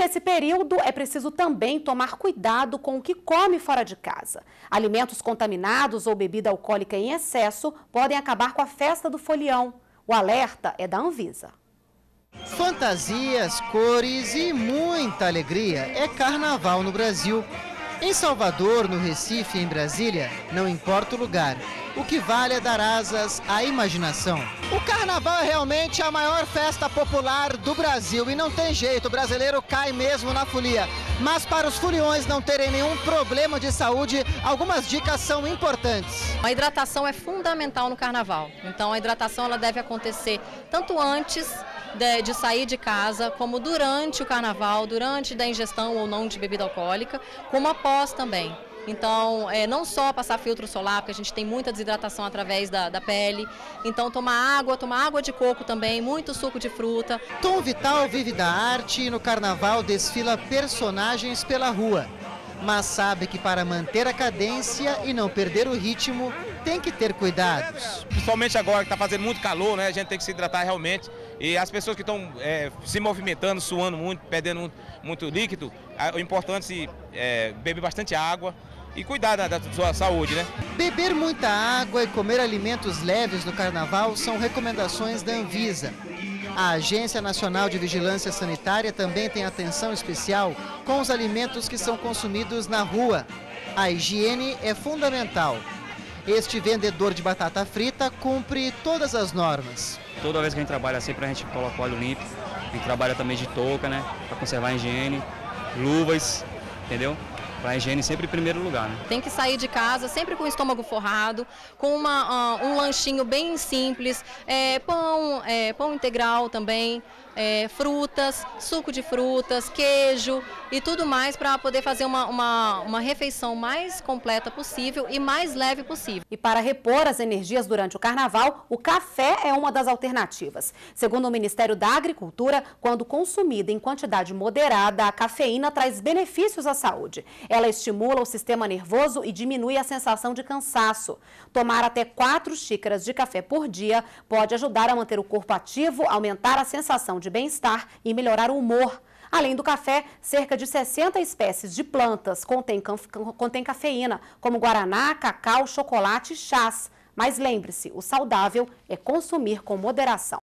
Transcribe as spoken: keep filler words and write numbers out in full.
nesse período é preciso também tomar cuidado com o que come fora de casa. Alimentos contaminados ou bebida alcoólica em excesso podem acabar com a festa do folião. O alerta é da Anvisa. Fantasias, cores e muita alegria é carnaval no Brasil. Em Salvador, no Recife e em Brasília, não importa o lugar, o que vale é dar asas à imaginação. O carnaval é realmente a maior festa popular do Brasil e não tem jeito, o brasileiro cai mesmo na folia. Mas para os foliões não terem nenhum problema de saúde, algumas dicas são importantes. A hidratação é fundamental no carnaval, então a hidratação ela deve acontecer tanto antes De, de sair de casa, como durante o carnaval, durante da ingestão ou não de bebida alcoólica, como após também. Então, é, não só passar filtro solar, porque a gente tem muita desidratação através da, da pele. Então, tomar água, tomar água de coco também, muito suco de fruta. Tom Vital vive da arte e no carnaval desfila personagens pela rua. Mas sabe que para manter a cadência e não perder o ritmo, tem que ter cuidados. Principalmente agora que está fazendo muito calor, né? A gente tem que se hidratar realmente. E as pessoas que estão é, se movimentando, suando muito, perdendo muito líquido, o importante é beber bastante água e cuidar da, da sua saúde, né? Beber muita água e comer alimentos leves no carnaval são recomendações da Anvisa. A Agência Nacional de Vigilância Sanitária também tem atenção especial com os alimentos que são consumidos na rua. A higiene é fundamental. Este vendedor de batata frita cumpre todas as normas. Toda vez que a gente trabalha, sempre a gente coloca óleo limpo. A gente trabalha também de touca, né? Para conservar a higiene, luvas, entendeu? Para a higiene sempre em primeiro lugar, né? Tem que sair de casa sempre com o estômago forrado, com uma, uh, um lanchinho bem simples, é, pão, é, pão integral também, é, frutas, suco de frutas, queijo e tudo mais para poder fazer uma, uma, uma refeição mais completa possível e mais leve possível. E para repor as energias durante o carnaval, o café é uma das alternativas. Segundo o Ministério da Agricultura, quando consumida em quantidade moderada, a cafeína traz benefícios à saúde. Ela estimula o sistema nervoso e diminui a sensação de cansaço. Tomar até quatro xícaras de café por dia pode ajudar a manter o corpo ativo, aumentar a sensação de bem-estar e melhorar o humor. Além do café, cerca de sessenta espécies de plantas contêm, contêm cafeína, como guaraná, cacau, chocolate e chás. Mas lembre-se, o saudável é consumir com moderação.